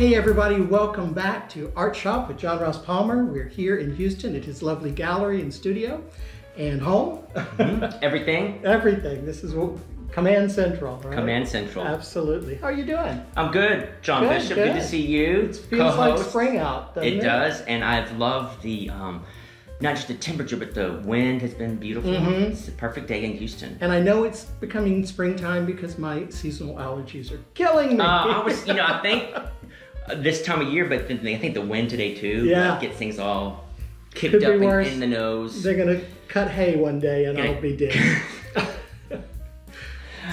Hey everybody, welcome back to Art Shop with John Ross Palmer. We're here in Houston at his lovely gallery and studio and home. Everything? Everything. This is Command Central, right? Command Central. Absolutely. How are you doing? I'm good. John Bishop, good to see you. It feels like spring out, doesn't it? It does, and I've loved the not just the temperature, but the wind has been beautiful. It's a perfect day in Houston. And I know it's becoming springtime because my seasonal allergies are killing me. I think this time of year, but then I think the wind today too gets things all kicked up in the nose. They're gonna cut hay one day and I'll be dead.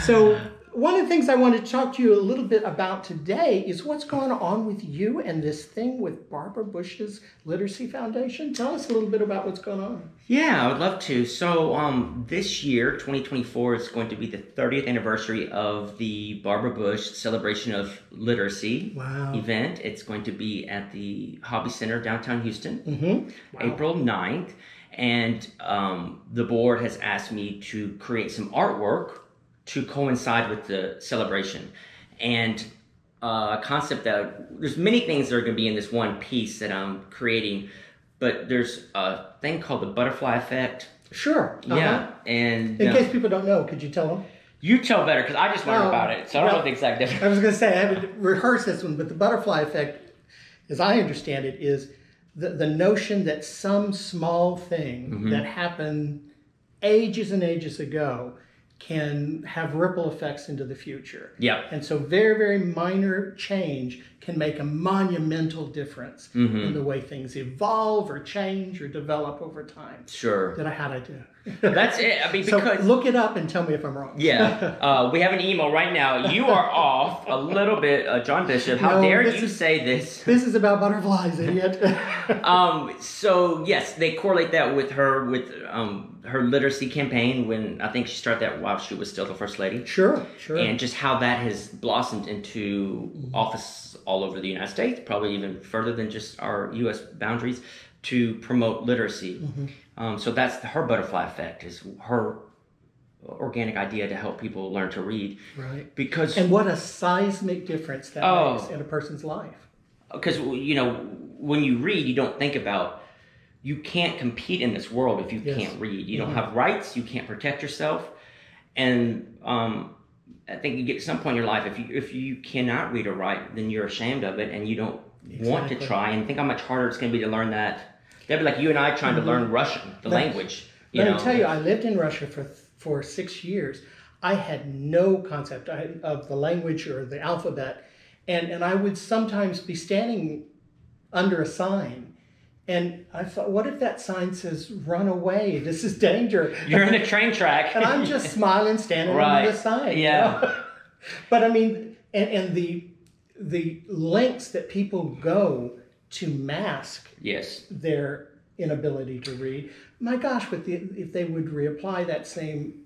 So one of the things I want to talk to you a little bit about today is what's going on with you and this thing with Barbara Bush's Literacy Foundation. Tell us a little bit about what's going on. Yeah, I would love to. So this year, 2024, is going to be the 30th anniversary of the Barbara Bush Celebration of Literacy event. It's going to be at the Hobby Center, downtown Houston, April 9th. And the board has asked me to create some artwork to coincide with the celebration. And a concept that, there's many things that are gonna be in this one piece that I'm creating, but there's a thing called the butterfly effect. Sure. Yeah, and in case people don't know, could you tell them? You tell better, because I just learned about it, so I don't know the exact difference. I was gonna say, I haven't rehearsed this one, but the butterfly effect, as I understand it, is the notion that some small thing that happened ages and ages ago can have ripple effects into the future. Yeah. And so very, very minor change can make a monumental difference in the way things evolve or change or develop over time. Sure. Did I have it? That's it. I mean, because... So look it up and tell me if I'm wrong. Yeah. We have an email right now. You are off a little bit, John Bishop. How dare you say this? This is about butterflies, idiot. So, yes, they correlate that with her literacy campaign when I think she started that while she was still the First Lady. Sure, sure. And just how that has blossomed into office all over the United States, probably even further than just our U.S. boundaries, to promote literacy. So that's her butterfly effect, is her organic idea to help people learn to read. Right. Because... And what a seismic difference that makes in a person's life. Because, you know, when you read, you don't think about... You can't compete in this world if you can't read. You don't have rights. You can't protect yourself. And I think you get to some point in your life, if you cannot read or write, then you're ashamed of it and you don't want to try. And think how much harder it's going to be to learn that. That'd be like you and I trying to learn Russian, the language. Let me tell you, I lived in Russia for 6 years. I had no concept of the language or the alphabet. And I would sometimes be standing under a sign. And I thought, what if that sign says, run away, this is danger. You're in a train track. And I'm just smiling, standing under the sign. Yeah. You know? But I mean, and the lengths that people go to mask their inability to read, my gosh, if they would reapply that same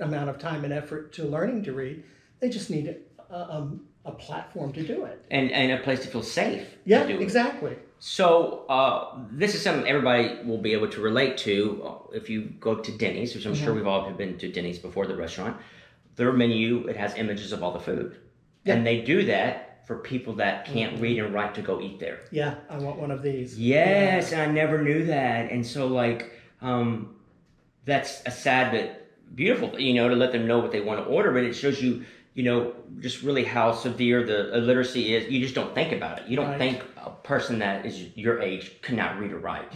amount of time and effort to learning to read, they just need a platform to do it. And a place to feel safe to do it. Yeah, exactly. So this is something everybody will be able to relate to. If you go to Denny's, which I'm sure we've all been to Denny's before, the restaurant, their menu, it has images of all the food. Yeah. And they do that for people that can't read and write to go eat there. Yeah, I want one of these. Yes, and I never knew that. And so like, that's a sad but beautiful, you know, to let them know what they want to order. But it shows you, you know, just really how severe the illiteracy is. You just don't think about it. You don't think a person that is your age cannot read or write.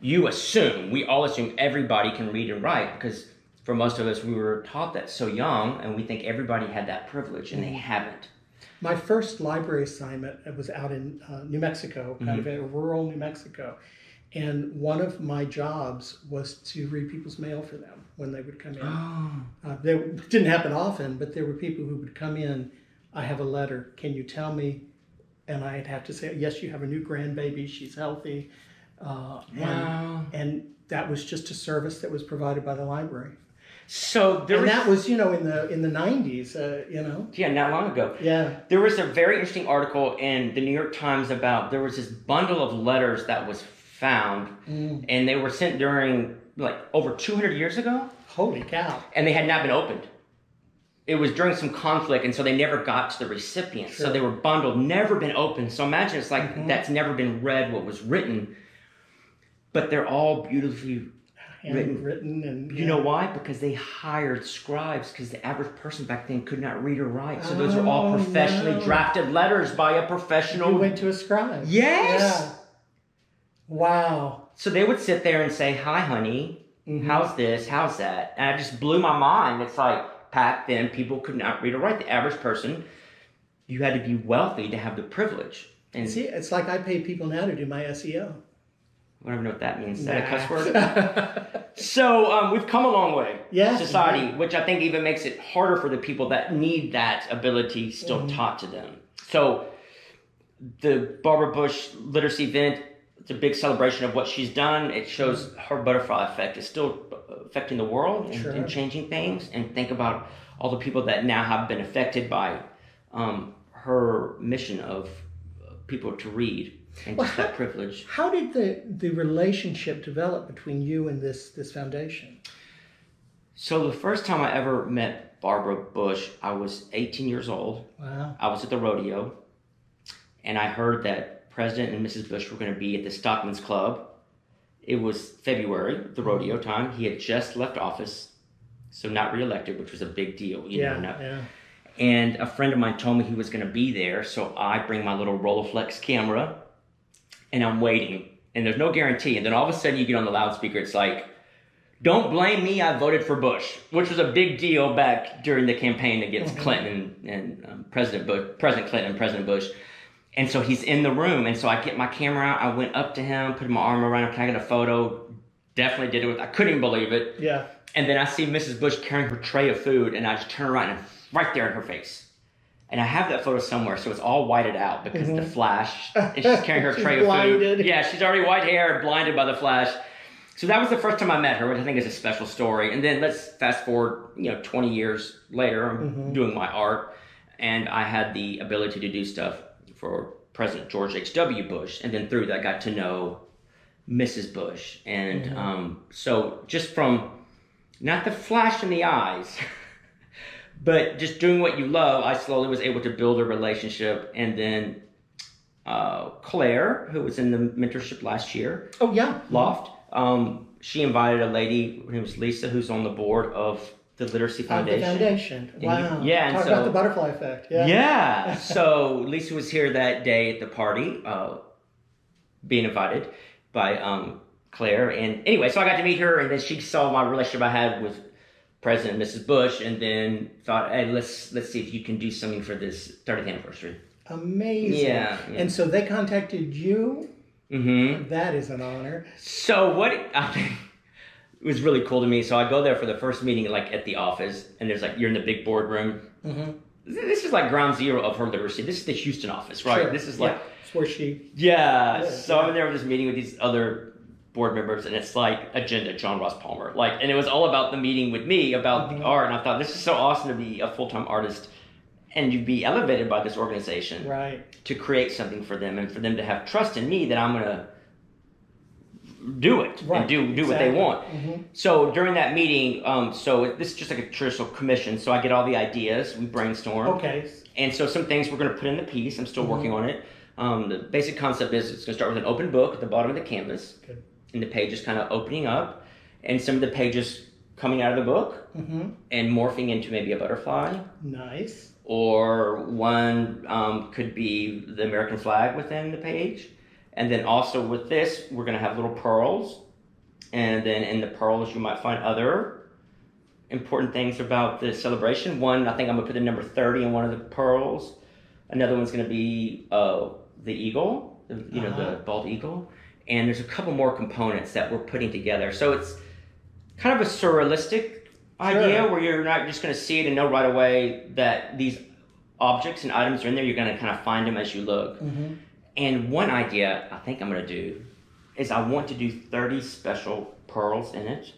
You assume, we all assume everybody can read and write because for most of us, we were taught that so young and we think everybody had that privilege and they haven't. My first library assignment, it was out in New Mexico, kind of rural New Mexico. And one of my jobs was to read people's mail for them when they would come in. It didn't happen often, but there were people who would come in, I have a letter, can you tell me? And I'd have to say, yes, you have a new grandbaby, she's healthy. And that was just a service that was provided by the library. So there that was, you know, in the 90s, you know. Yeah, not long ago. Yeah. There was a very interesting article in the New York Times about, there was this bundle of letters that was found and they were sent during like over 200 years ago. Holy cow. And they had not been opened. it was during some conflict, and so they never got to the recipients. Sure. So they were bundled, never been opened. So imagine it's like that's never been read what was written, but they're all beautifully written. And you know why? Because they hired scribes, because the average person back then could not read or write. So those are all professionally drafted letters by a professional. You went to a scribe. Yes. Yeah. Wow. So they would sit there and say, "Hi, honey. How's this? How's that?" And I just blew my mind. It's like, back then, people could not read or write. The average person, you had to be wealthy to have the privilege. And see, it's like I pay people now to do my SEO. I don't know what that means. Is that a cuss word? So we've come a long way, society, which I think even makes it harder for the people that need that ability still taught to them. So the Barbara Bush literacy event, it's a big celebration of what she's done. It shows her butterfly effect is still affecting the world and changing things. And think about all the people that now have been affected by her mission of people to read and that privilege. How did the relationship develop between you and this foundation? So the first time I ever met Barbara Bush, I was 18 years old. Wow. I was at the rodeo, and I heard that President and Mrs. Bush were going to be at the Stockman's Club. It was February, the rodeo time. He had just left office, so not reelected, which was a big deal. You know. And a friend of mine told me he was going to be there, so I bring my little Rolleiflex camera, and I'm waiting. And there's no guarantee. And then all of a sudden, you get on the loudspeaker. It's like, "Don't blame me, I voted for Bush," which was a big deal back during the campaign against Clinton and President Clinton and President Bush. And so he's in the room, and so I get my camera out, I went up to him, put my arm around him, can I get a photo? Definitely did it I couldn't even believe it. Yeah. And then I see Mrs. Bush carrying her tray of food, and I just turn around, and right there in her face. And I have that photo somewhere, so it's all whited out because of the flash, and she's carrying her tray of food. Yeah, she's already white-haired, blinded by the flash. So that was the first time I met her, which I think is a special story. And then let's fast forward, 20 years later, I'm doing my art, and I had the ability to do stuff for President George H.W. Bush, and then through that I got to know Mrs. Bush. And so just from not the flash in the eyes, but just doing what you love, I slowly was able to build a relationship. And then Claire, who was in the mentorship last year, Loft, she invited a lady, her name was Lisa, who's on the board of the Literacy Foundation. Oh, the foundation. Wow. Talk about the butterfly effect. Yeah. So Lisa was here that day at the party, being invited by Claire. And anyway, so I got to meet her, and then she saw my relationship I had with President and Mrs. Bush, and then thought, "Hey, let's see if you can do something for this 30th anniversary." Amazing. Yeah. And so they contacted you. That is an honor. So it was really cool to me. So I go there for the first meeting, like at the office, and there's you're in the big boardroom. This is like ground zero of her literacy. This is the Houston office, right? Sure. This is like where she. Yeah. So I'm there with this meeting with these other board members, and it's like agenda John Ross Palmer, and it was all about the meeting with me about the art, and I thought this is so awesome to be a full-time artist, and you'd be elevated by this organization, right? To create something for them, and for them to have trust in me that I'm gonna do it and do what they want. So during that meeting, this is just like a traditional commission. So I get all the ideas, we brainstorm. Okay. And so some things we're going to put in the piece. I'm still working on it. The basic concept is it's going to start with an open book at the bottom of the canvas, and the pages kind of opening up, and some of the pages coming out of the book and morphing into maybe a butterfly. Nice. Or one could be the American flag within the page. And then also with this, we're going to have little pearls. And then in the pearls, you might find other important things about the celebration. One, I think I'm going to put the number 30 in one of the pearls. Another one's going to be the eagle, the bald eagle. And there's a couple more components that we're putting together. So it's kind of a surrealistic idea where you're not just going to see it and know right away that these objects and items are in there. You're going to kind of find them as you look. And one idea I think I'm going to do is I want to do 30 special pearls in it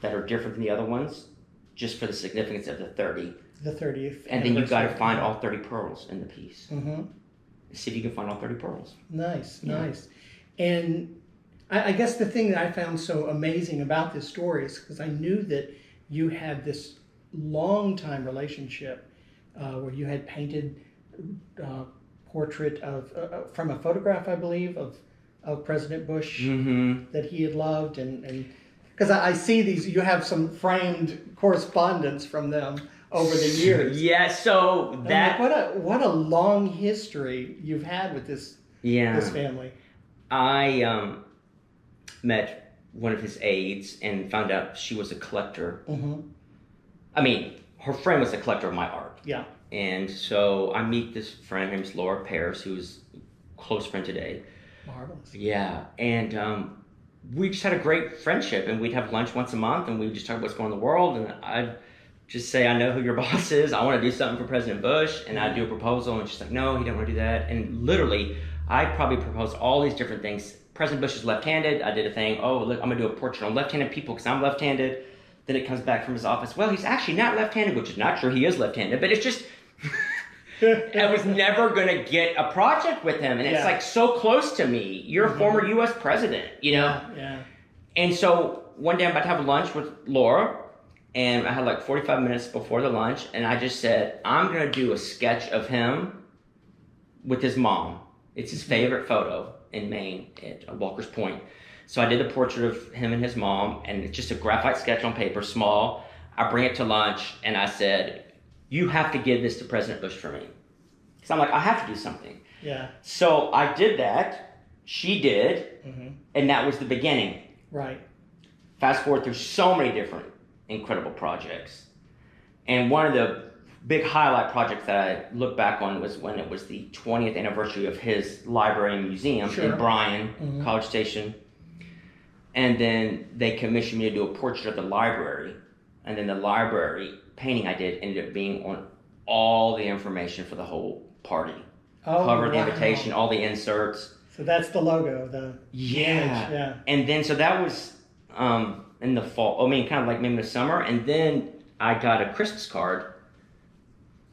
that are different than the other ones, just for the significance of the 30. The 30th. And then you've got to find all 30 pearls in the piece. See if you can find all 30 pearls. Nice. And I guess the thing that I found so amazing about this story is because I knew that you had this long-time relationship where you had painted portrait of, from a photograph, I believe, of President Bush that he had loved. And because I see these, you have some framed correspondence from them over the years. Yeah, so that... like, what a long history you've had with this, this family. I met one of his aides and found out she was a collector. I mean, her friend was a collector of my art. Yeah. And so I meet this friend, her name's Laura Paris, who's a close friend today. Marvelous. Yeah. And we just had a great friendship, and we'd have lunch once a month, and we would just talk about what's going on in the world, and I'd just say, I know who your boss is, I want to do something for President Bush, and I'd do a proposal, and she's like, no, he didn't want to do that. And literally, I probably proposed all these different things. President Bush is left-handed. I did a thing, oh, look, I'm going to do a portrait on left-handed people because I'm left-handed. Then it comes back from his office, well, he's actually not left-handed, which is not true, he is left-handed, but it's just, I was never going to get a project with him, and it's like so close to me. You're a former U.S. president, you know? Yeah. And so one day I'm about to have lunch with Laura, and I had like 45 minutes before the lunch, and I just said, I'm going to do a sketch of him with his mom. It's his favorite photo in Maine at Walker's Point. So I did a portrait of him and his mom, and it's just a graphite sketch on paper, small. I bring it to lunch, and I said, you have to give this to President Bush for me. Because I'm like, I have to do something. Yeah. So I did that. She did. And that was the beginning. Right. Fast forward through so many different incredible projects. And one of the big highlight projects that I look back on was when it was the 20th anniversary of his library and museum in Bryan, College Station. And then they commissioned me to do a portrait of the library. And then the library painting I did ended up being on all the information for the whole party. Oh, covered the invitation, all the inserts. So that's the logo, the image. Yeah. And then, so that was in the fall. I mean, kind of like maybe the summer. And then I got a Christmas card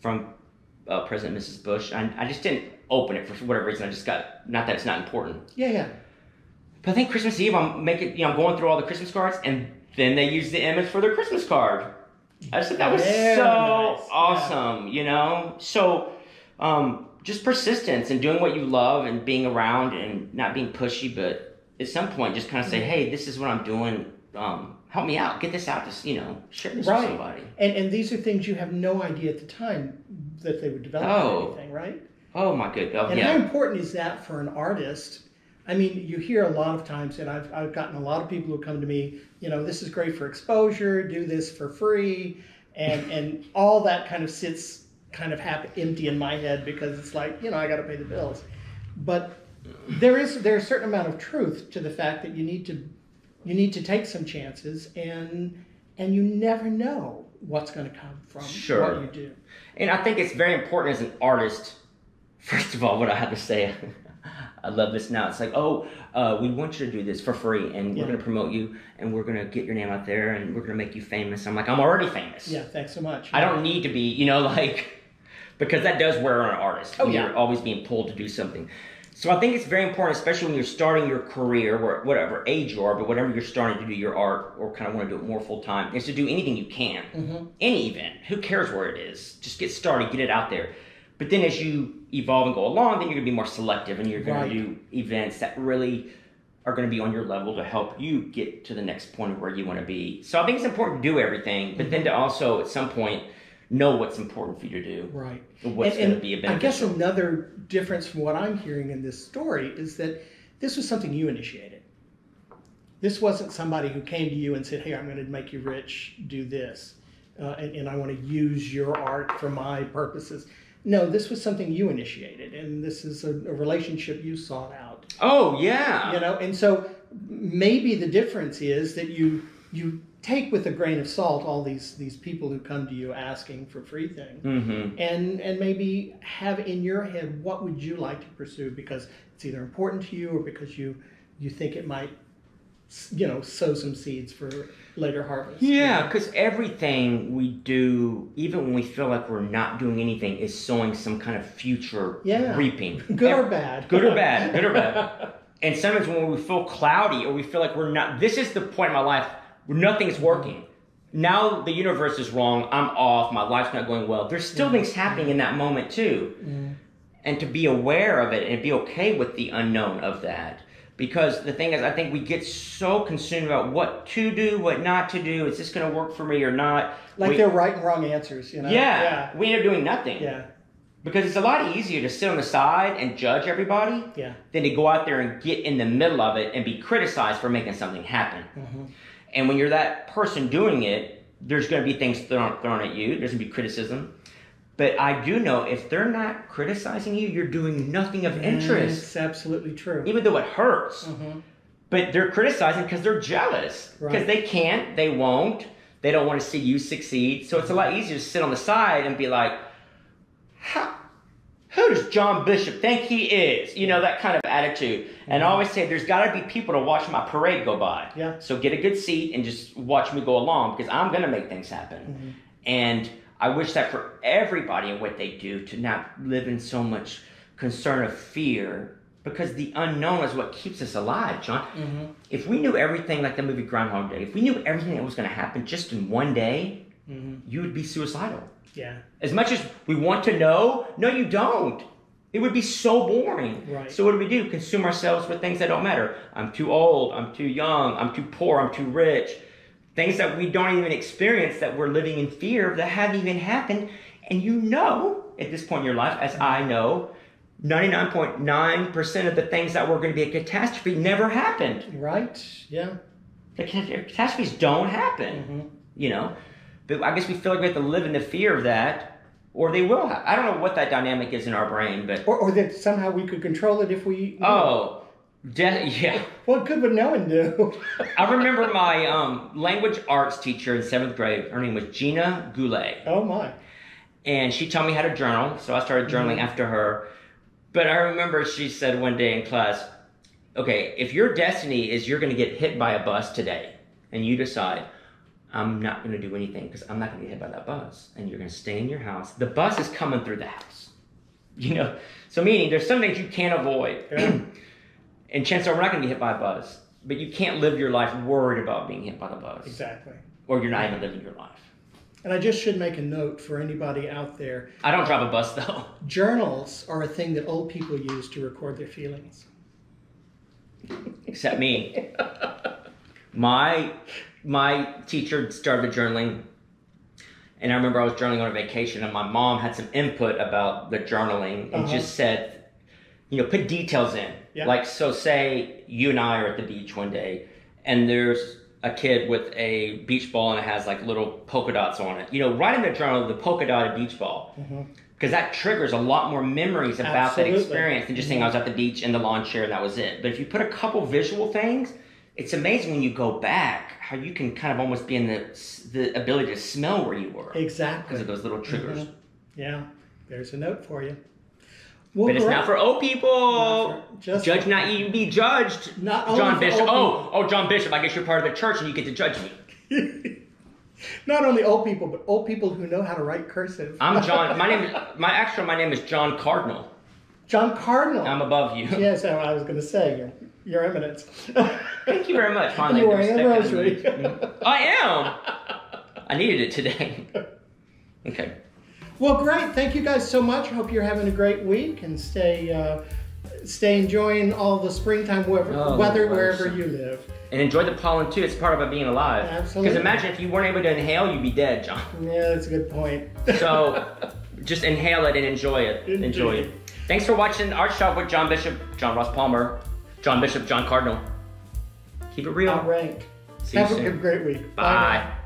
from President and Mrs. Bush. I just didn't open it for whatever reason. I just got, not that it's not important. But I think Christmas Eve, I'm making, you know, I'm going through all the Christmas cards, and then they use the image for their Christmas card. I just thought that was so nice. Awesome, you know? So, just persistence and doing what you love and being around and not being pushy, but at some point just kind of say, hey, this is what I'm doing. Help me out. Get this out. This, you know, share this with somebody. And these are things you have no idea at the time that they would develop or anything, right? Oh, my goodness. Oh, and how important is that for an artist? I mean, you hear a lot of times, and I've gotten a lot of people who come to me, you know, this is great for exposure, do this for free, and all that kind of sits kind of half empty in my head because it's like, you know, I got to pay the bills. But there's a certain amount of truth to the fact that you need to take some chances, and you never know what's going to come from what you do. And I think it's very important as an artist, first of all, what I have to say. I love this now. It's like, oh, we want you to do this for free, and we're going to promote you, and we're going to get your name out there, and we're going to make you famous. I'm like, I'm already famous. Yeah, thanks so much. I don't need to be, you know, like, because that does wear on an artist. Oh, you're always being pulled to do something. So I think it's very important, especially when you're starting your career, or whatever age you are, but whatever you're starting to do your art or kind of want to do it more full time, is to do anything you can. Any event. Who cares where it is? Just get started. Get it out there. But then as you evolve and go along, then you're going to be more selective, and you're going to do events that really are going to be on your level to help you get to the next point of where you want to be. So I think it's important to do everything, but then to also at some point know what's important for you to do. Right. And what's going to be beneficial. I guess another difference from what I'm hearing in this story is that this was something you initiated. This wasn't somebody who came to you and said, hey, I'm going to make you rich, do this, and I want to use your art for my purposes. No, this was something you initiated, and this is a relationship you sought out. Oh, yeah. You know, and so maybe the difference is that you take with a grain of salt all these people who come to you asking for free things, and maybe have in your head, what would you like to pursue because it's either important to you or because you think it might, you know, sow some seeds for later harvest. Yeah, because everything we do, even when we feel like we're not doing anything, is sowing some kind of future reaping. Good or bad. And sometimes when we feel cloudy or we feel like we're not, this is the point in my life where nothing's working. now the universe is wrong, I'm off, my life's not going well. There's still things happening in that moment too. And to be aware of it and be okay with the unknown of that. Because the thing is, I think we get so consumed about what to do, what not to do. Is this going to work for me or not? Like they're right and wrong answers, you know? Yeah. We end up doing nothing. Yeah. Because it's a lot easier to sit on the side and judge everybody than to go out there and get in the middle of it and be criticized for making something happen. And when you're that person doing it, there's going to be things thrown at you. There's going to be criticism. But I do know if they're not criticizing you, you're doing nothing of interest. That's absolutely true. Even though it hurts. But they're criticizing because they're jealous. Because they can't, they won't, they don't want to see you succeed. So it's a lot easier to sit on the side and be like, who does John Bishop think he is? You know, that kind of attitude. And I always say, there's got to be people to watch my parade go by. So get a good seat and just watch me go along, because I'm going to make things happen. And I wish that for everybody in what they do, to not live in so much concern of fear, because the unknown is what keeps us alive, John. If we knew everything, like the movie Groundhog Day, if we knew everything that was going to happen just in one day, you would be suicidal. As much as we want to know, no, you don't. It would be so boring. So what do we do? Consume ourselves with things that don't matter. I'm too old. I'm too young. I'm too poor. I'm too rich. Things that we don't even experience, that we're living in fear of, that haven't even happened. And you know, at this point in your life, as I know, 99.9% of the things that were going to be a catastrophe never happened. The catastrophes don't happen, you know. But I guess we feel like we have to live in the fear of that, or they will. I don't know what that dynamic is in our brain, but or that somehow we could control it if we. What good would no one do? I remember my language arts teacher in 7th grade. Her name was Gina Goulet. Oh my. And she taught me how to journal, so I started journaling after her. But I remember she said one day in class, okay, if your destiny is you're going to get hit by a bus today, and you decide, I'm not going to do anything because I'm not going to get hit by that bus, and you're going to stay in your house. The bus is coming through the house. You know? So meaning there's some things you can't avoid. And chances are we're not going to be hit by a bus. But you can't live your life worried about being hit by the bus. Exactly. Or you're not even living your life. And I just should make a note for anybody out there. I don't drive a bus, though. Journals are a thing that old people use to record their feelings. Except me. My teacher started journaling. And I remember I was journaling on a vacation, and my mom had some input about the journaling and just said, you know, put details in. Like, so say you and I are at the beach one day, and there's a kid with a beach ball and it has like little polka dots on it. You know, write in the journal the polka dotted beach ball, because that triggers a lot more memories about that experience than just saying I was at the beach in the lawn chair and that was it. But if you put a couple visual things, it's amazing when you go back how you can kind of almost be in the ability to smell where you were. Exactly. Because of those little triggers. Yeah, there's a note for you. Well, but it's not for old people. Judge not, ye be judged. Not John Bishop. Oh, John Bishop, I guess you're part of the church and you get to judge me. Not only old people, but old people who know how to write cursive. I'm John. My name is John Cardinal. John Cardinal. I'm above you. Yes, I was going to say, your eminence. Thank you very much. Finally, you're wearing a rosary. I am. I needed it today. Okay. Well, great. Thank you guys so much. I hope you're having a great week and stay enjoying all the springtime weather wherever you live. And enjoy the pollen, too. It's part about being alive. Absolutely. Because imagine if you weren't able to inhale, you'd be dead, John. Yeah, that's a good point. So just inhale it and enjoy it. Indeed. Enjoy it. Thanks for watching Art Shop with John Bishop, John Ross Palmer, John Bishop, John Cardinal. Keep it real. Outrank. See you soon. Have a great week. Bye.